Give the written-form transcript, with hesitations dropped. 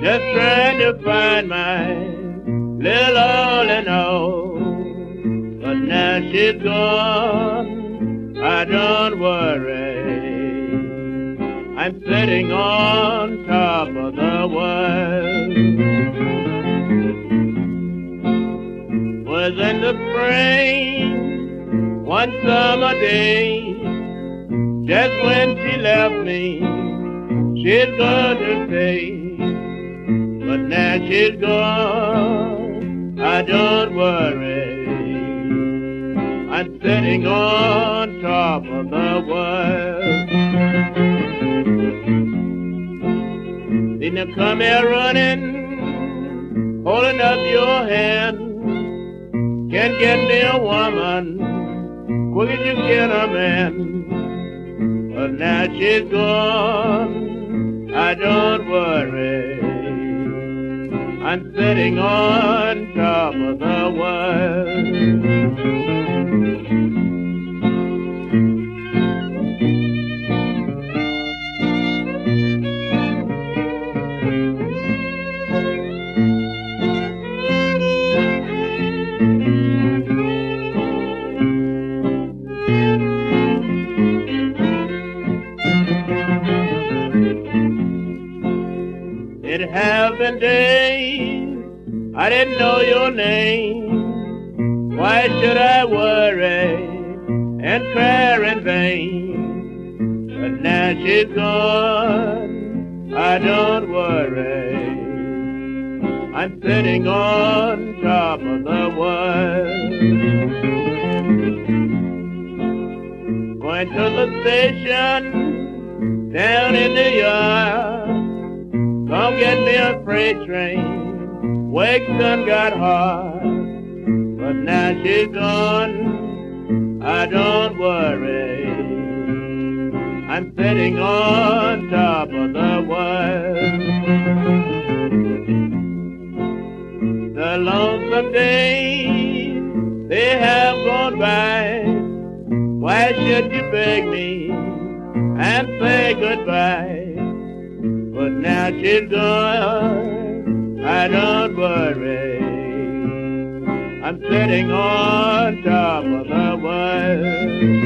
just trying to find my little all in all. But now she's gone, I don't worry, I'm sitting on top of the world. Was in the spring, one summer day, just when she left me, she's gone to stay. But now she's gone, I don't worry, I'm sitting on top of the world. Then you come here running, holding up your hand. Can't get me a woman quick as you get a man. But now she's gone, I don't worry, I'm sitting on top of the world. It have been days I didn't know your name. Why should I worry and cry in vain? But now she's gone, I don't worry, I'm sitting on top of the world. Going to the station down in the yard, come get me a freight train, wake sun got hard. But now she's gone, I don't worry, I'm sitting on top of the world. The lonesome days, they have gone by. Why should you beg me and say goodbye? But now she's gone, I don't worry, I'm sitting on top of the world.